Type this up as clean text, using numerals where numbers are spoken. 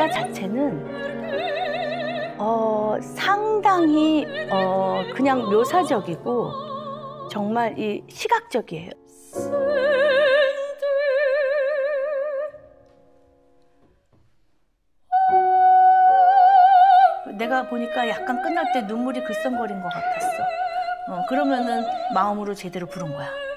아이디어 자체는 상당히 그냥 묘사적이고 정말 이 시각적이에요. 내가 보니까 약간 끝날 때 눈물이 글썽거린 것 같았어. 그러면은 마음으로 제대로 부른 거야.